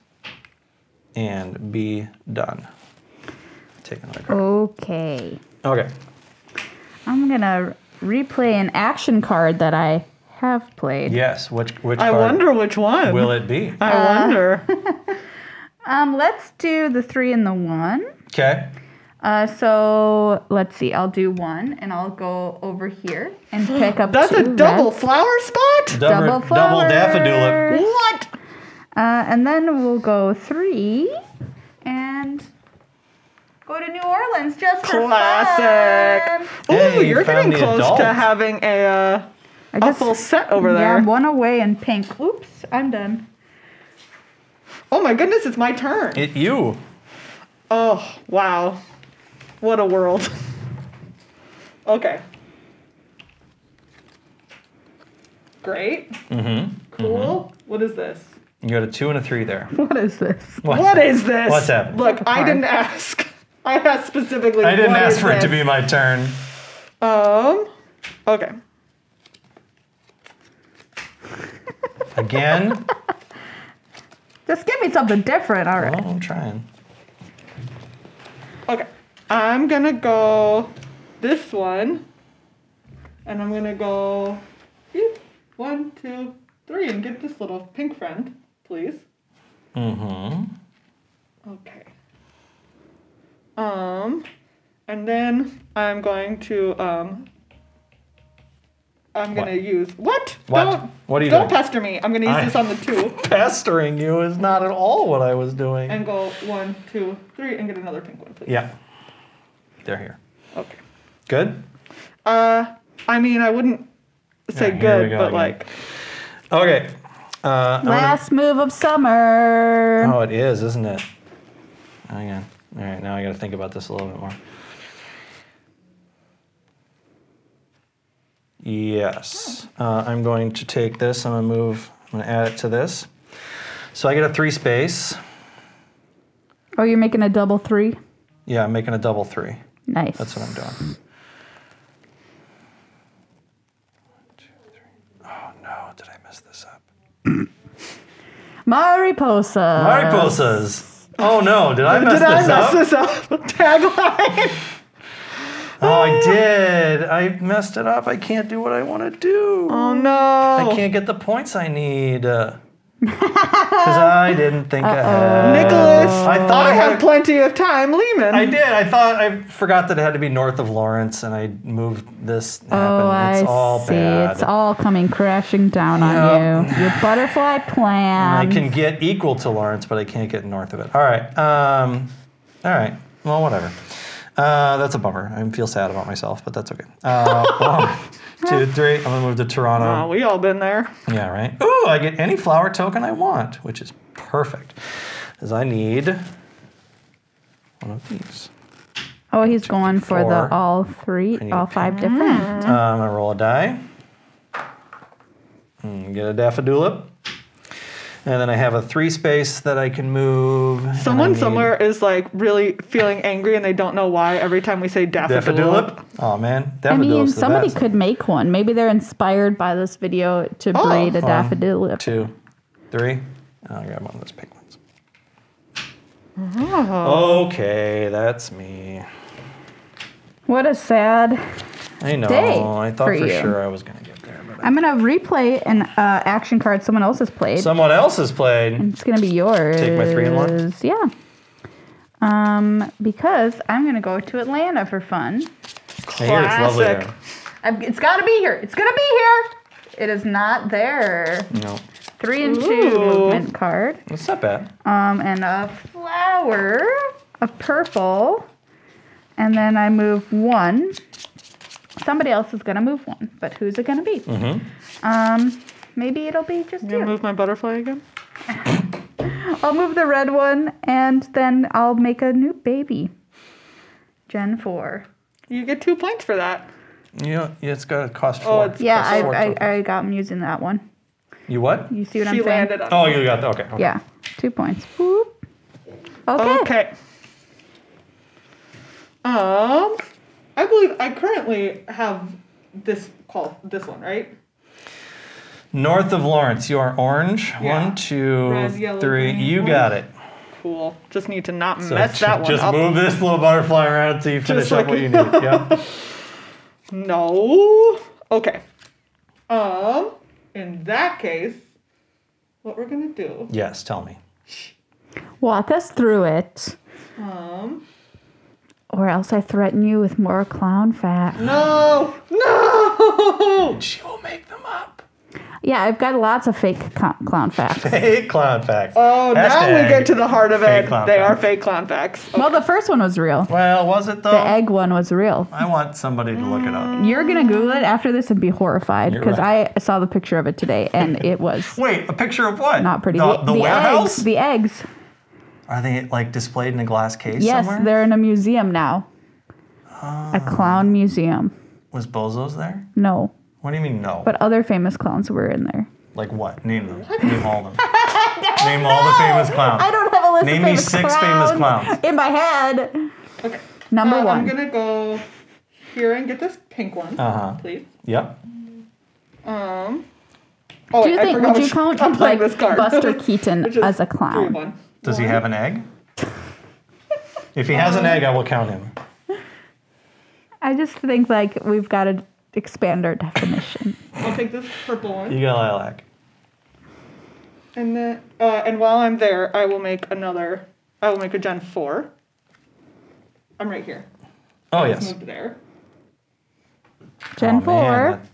and be done. Take another card. Okay. Okay. I'm gonna replay an action card that I have played. Yes. Which which? I card wonder which one. Will it be? I uh, wonder. Um, let's do the three and the one. Okay. Uh, so let's see. I'll do one, and I'll go over here and pick up. That's two a double reds. flower spot. Double, double flower. Double daffodulip. What? Uh, and then we'll go three, and go to New Orleans just for Classic. fun. Ooh, hey, you're getting close adult. to having a uh, I guess, a full set over yeah, there. Yeah, one away in pink. Oops, I'm done. Oh my goodness, it's my turn. It you. Oh, wow. What a world. Okay. Great. Mm-hmm. Cool. Mm-hmm. What is this? You got a two and a three there. What is this? What's what is this? What's happening? Look, I didn't ask. I asked specifically. I didn't ask for this? it to be my turn. Um, okay. Again? Just give me something different, all right. Well, I'm trying. Okay, I'm gonna go this one, and I'm gonna go one, two, three, and get this little pink friend, please. Mm-hmm. Okay. Um, and then I'm going to, um, I'm gonna what? use, what? What? Don't, what are you don't doing? Pester me. I'm gonna use I, this on the two. Pestering you is not at all what I was doing. And go one, two, three, and get another pink one, please. Yeah. They're here. Okay. Good? Uh, I mean, I wouldn't say right, good, go but again. like. Okay. Uh, Last gonna... move of summer. Oh, it is, isn't it? Hang on. All right, now I gotta think about this a little bit more. Yes, uh, I'm going to take this, I'm gonna move, I'm gonna add it to this. So I get a three space. Oh, you're making a double three? Yeah, I'm making a double three. Nice. That's what I'm doing. One, two, three. Oh no, did I mess this up? Mariposas. Mariposas. Oh no, did I mess did this I up? Did I mess this up? Tagline. Oh, I did. I messed it up. I can't do what I want to do. Oh, no. I can't get the points I need. Because I didn't think uh -oh. I had. Nicholas, I thought I, I had plenty of time. Lehman. I did. I thought I forgot that it had to be north of Lawrence, and I moved this. Happened. Oh, it's I all see. Bad. It's all coming crashing down yep. on you. Your butterfly plan. I can get equal to Lawrence, but I can't get north of it. All right. Um, all right. Well, whatever. Uh, that's a bummer. I feel sad about myself, but that's okay. Uh, one, two, three. I'm gonna move to Toronto. Uh, we all been there. Yeah, right. Ooh, I get any flower token I want, which is perfect, because I need one of these. Oh, he's two, going four. for the all three, all five pink. different. Mm. Uh, I'm gonna roll a die. And get a daffodulip. And then I have a three space that I can move. Someone somewhere is like really feeling angry and they don't know why every time we say daffodulip. daffodulip. Oh man, daffodulip. I mean, somebody best. could make one. Maybe they're inspired by this video to oh. breed a one, daffodulip. Two, three. Oh, I got one of those pink ones. Oh. Okay, that's me. What a sad I know. Day I thought for, for sure I was gonna get there. I'm going to replay an uh, action card someone else has played. Someone else has played. And it's going to be yours. Take my three and one? Yeah. Um, because I'm going to go to Atlanta for fun. Classic. Here, it's lovely there. I've, it's got to be here. It's going to be here. It is not there. No. Three and Ooh. two movement card. That's not bad. Um, and a flower, a purple, and then I move one. Somebody else is going to move one, but who's it going to be? Mm-hmm. um, maybe it'll be just you. You're going to move my butterfly again? I'll move the red one, and then I'll make a new baby. Gen four. You get two points for that. You know, it's got to cost four. Oh, it's yeah, cost I, four I, I got them using that one. You what? You see what she I'm saying? On oh, you got that. Okay, okay. Yeah, two points. Whoop. Okay. Okay. Um... I believe I currently have this call, this one, right? North of Lawrence, you are orange. Yeah. One, two, Red, yellow, three. Green. You got it. Cool. Just need to not so mess that one just up. Just move this little butterfly around until you finish like up what you need. Yeah. No. Okay. Um. In that case, what we're gonna do? Yes. Tell me. Walk us through it. Um. Or else I threaten you with more clown facts. No! No! She will make them up. Yeah, I've got lots of fake clown facts. Fake clown facts. Oh, Hashtag now we get to the heart of it. They facts. are fake clown facts. Okay. Well, the first one was real. Well, was it though? The egg one was real. I want somebody to look it up. You're going to Google it after this and be horrified because right. I saw the picture of it today and it was... Wait, a picture of what? Not pretty. The, the, the warehouse? Eggs, the eggs. Are they like displayed in a glass case yes, somewhere? Yes, they're in a museum now. Uh, a clown museum. Was Bozo's there? No. What do you mean no? But other famous clowns were in there. Like what? Name them. Name all of them. Name know. all the famous clowns. I don't have a list Name of famous Name me six clowns famous clowns. In my head. Okay. Number uh, one. I'm going to go here and get this pink one, uh-huh. please. Yep. Um. Oh, do you I think would you count like Buster Keaton as a clown? One. Does one. He have an egg? If he has um, an egg, I will count him. I just think like we've got to expand our definition. I'll take this purple one. You got lilac. And then, uh, and while I'm there, I will make another. I will make a Gen Four. I'm right here. Oh yes. Let's move there. Gen oh, Four. Man,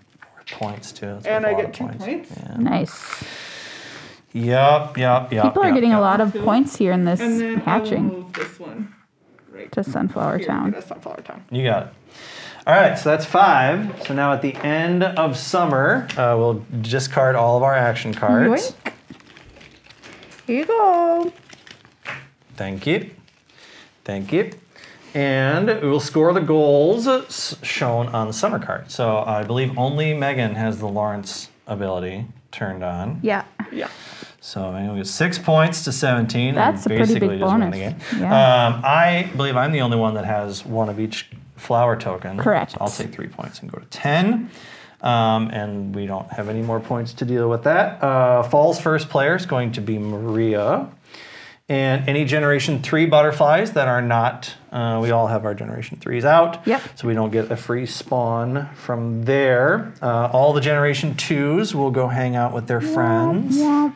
points too. That's and I get two points. points. Yeah. Nice. Yep, yep, yep. People yep, are getting yep. a lot of points here in this and then hatching. I'll move this one right to Sunflower here, Town. To Sunflower Town. You got it. All right, so that's five. So now at the end of summer, uh, we'll discard all of our action cards. Yoink. Here you go. Thank you. Thank you. And we will score the goals shown on the summer card. So I believe only Meghan has the Lawrence ability turned on. Yeah. Yeah. So we get six points to seventeen. That's and a pretty big bonus. Basically just win the game. Yeah. Um, I believe I'm the only one that has one of each flower token. Correct. So I'll take three points and go to ten. Um, and we don't have any more points to deal with that. Uh, Fall's first player is going to be Maria. And any Generation three butterflies that are not, uh, we all have our Generation threes out, yep. so we don't get a free spawn from there. Uh, all the Generation twos will go hang out with their friends no.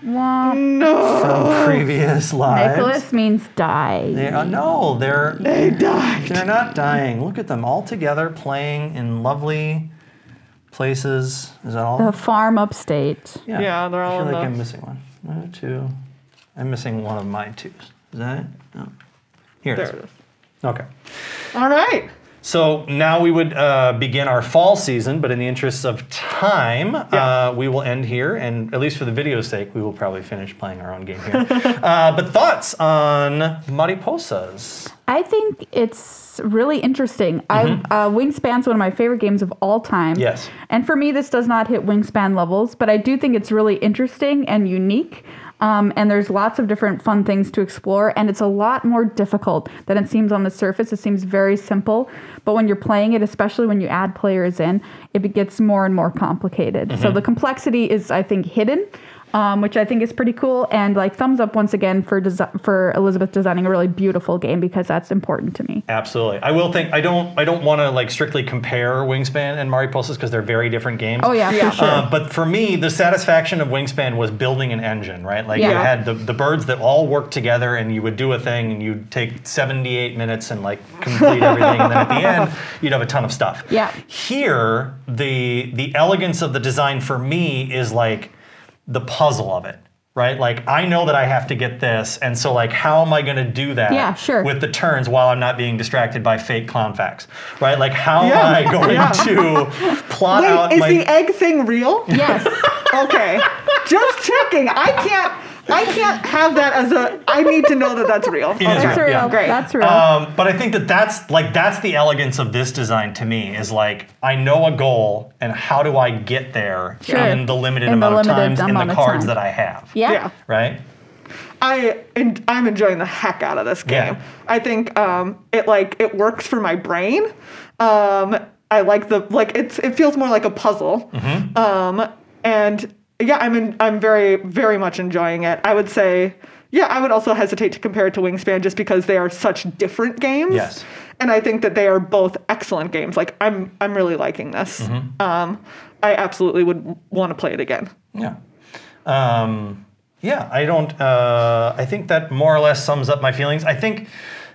from previous lives. Nicholas means die. They, uh, no, they're, they died. They're not dying. Look at them all together playing in lovely places. Is that all? The farm upstate. Yeah, yeah they're all I feel like those. I'm missing one. One, two. I'm missing one of my twos. Is that it? No. Here it is. There it is. Okay. All right. So now we would uh, begin our fall season, but in the interest of time, yeah. uh, we will end here, and at least for the video's sake, we will probably finish playing our own game here. uh, but thoughts on Mariposas? I think it's really interesting. Mm-hmm. I, uh, Wingspan's one of my favorite games of all time. Yes. And for me, this does not hit Wingspan levels, but I do think it's really interesting and unique. Um, and there's lots of different fun things to explore, and it's a lot more difficult than it seems on the surface. It seems very simple, but when you're playing it, especially when you add players in, it gets more and more complicated. Mm-hmm. So the complexity is, I think, hidden, um, which I think is pretty cool. And like thumbs up once again for for Elizabeth designing a really beautiful game, because that's important to me. Absolutely, I will think I don't I don't want to like strictly compare Wingspan and Mariposas because they're very different games. Oh yeah, yeah. For sure. Uh, but for me, the satisfaction of Wingspan was building an engine, right? Like, Like yeah. you had the, the birds that all worked together, and you would do a thing, and you'd take seventy-eight minutes and like complete everything, and then at the end you'd have a ton of stuff. Yeah. Here, the the elegance of the design for me is like the puzzle of it, right? Like I know that I have to get this, and so like how am I going to do that? Yeah, sure. With the turns while I'm not being distracted by fake clown facts, right? Like how yeah. am I going yeah. to plot Wait, out? Is my... the egg thing real? Yes. Okay. Just checking. I can't. I can't have that as a. I need to know that that's real. It okay. is real. That's real. Yeah. Great. That's real. Um, but I think that that's like that's the elegance of this design to me is like I know a goal and how do I get there sure. in the limited in amount the limited of times in the cards time. That I have. Yeah. yeah. Right. I and I'm enjoying the heck out of this game. Yeah. I think um, it like it works for my brain. Um, I like the like it's it feels more like a puzzle. Mm-hmm. Um, and. Yeah, I'm in, I'm very, very much enjoying it. I would say, yeah, I would also hesitate to compare it to Wingspan just because they are such different games. Yes. And I think that they are both excellent games. Like, I'm I'm really liking this. Mm-hmm. Um, I absolutely would want to play it again. Yeah. Um, yeah, I don't, uh, I think that more or less sums up my feelings. I think...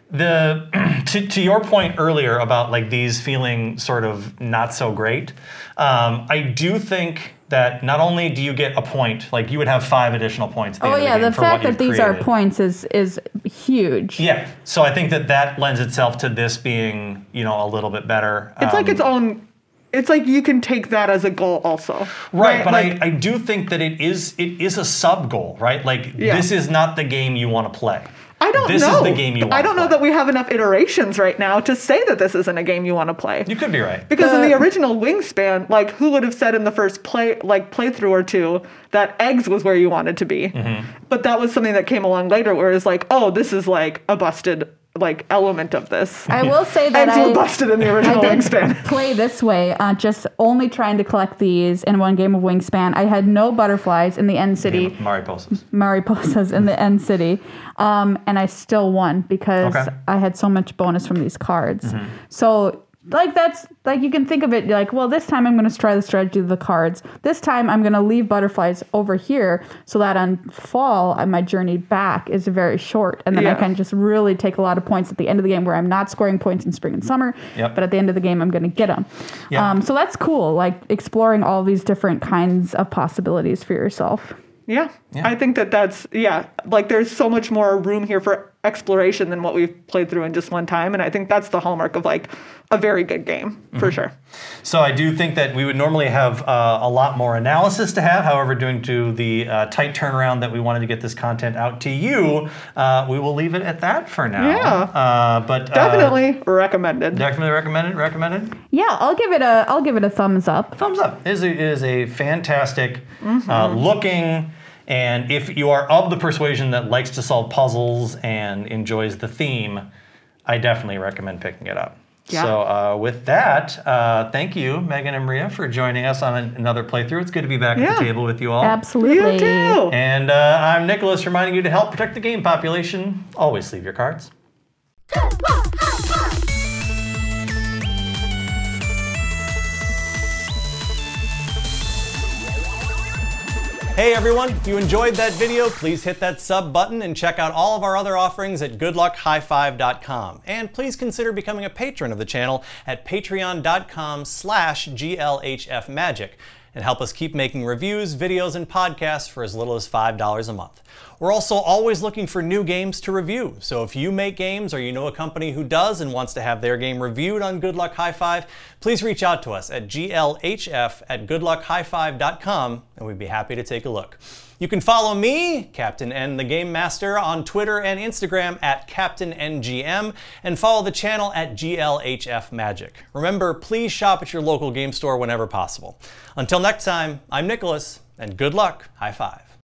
The to, to your point earlier about like these feeling sort of not so great, um, I do think that not only do you get a point, like you would have five additional points. At the oh end yeah, of the, game the for fact what that these created. Are points is is huge. Yeah, so I think that that lends itself to this being you know a little bit better. It's um, like its own. It's like you can take that as a goal also. Right, right? But like, I, I do think that it is it is a sub goal, right? Like yeah. this is not the game you want to play. I don't this know. This is the game you want I don't to play. Know that we have enough iterations right now to say that this isn't a game you want to play. You could be right. Because the, in the original Wingspan, like who would have said in the first play like playthrough or two that eggs was where you wanted to be? Mm-hmm. But that was something that came along later where it's like, oh, this is like a busted like element of this. I will say that I busted in the original I did Wingspan. Play this way, uh, just only trying to collect these in one game of Wingspan. I had no butterflies in the end city. Mariposas. Mariposas in the end city, um, and I still won because okay. I had so much bonus from these cards. Mm-hmm. So. Like, that's, like, you can think of it like, well, this time I'm going to try the strategy of the cards. This time I'm going to leave butterflies over here so that on fall, my journey back is very short. And then yeah. I can just really take a lot of points at the end of the game where I'm not scoring points in spring and summer. Yep. But at the end of the game, I'm going to get them. Yep. Um, so that's cool, like, exploring all these different kinds of possibilities for yourself. Yeah. yeah. I think that that's, yeah, like, there's so much more room here for exploration than what we've played through in just one time. And I think that's the hallmark of like a very good game for mm-hmm. sure. So I do think that we would normally have uh, a lot more analysis to have. However, due to the uh, tight turnaround that we wanted to get this content out to you, uh, we will leave it at that for now. Yeah, uh, but definitely uh, recommended. Definitely recommended. Recommended. Yeah, I'll give it a I'll give it a thumbs up. Thumbs up. It is a, it is a fantastic mm-hmm. uh, looking. And if you are of the persuasion that likes to solve puzzles and enjoys the theme, I definitely recommend picking it up. Yeah. So uh, with that, uh, thank you, Meghan and Maria, for joining us on an, another playthrough. It's good to be back yeah. at the table with you all. Absolutely. You too. And uh, I'm Nicholas, reminding you to help protect the game population. Always leave your cards. Hey everyone, if you enjoyed that video, please hit that sub button and check out all of our other offerings at good luck high five dot com. And please consider becoming a patron of the channel at patreon dot com slash G L H F magic and help us keep making reviews, videos, and podcasts for as little as five dollars a month. We're also always looking for new games to review, so if you make games or you know a company who does and wants to have their game reviewed on Good Luck High Five, please reach out to us at G L H F at good luck high five dot com and we'd be happy to take a look. You can follow me, Captain N the Game Master, on Twitter and Instagram at Captain N G M and follow the channel at G L H F Magic. Remember, please shop at your local game store whenever possible. Until next time, I'm Nicholas, and good luck, high five.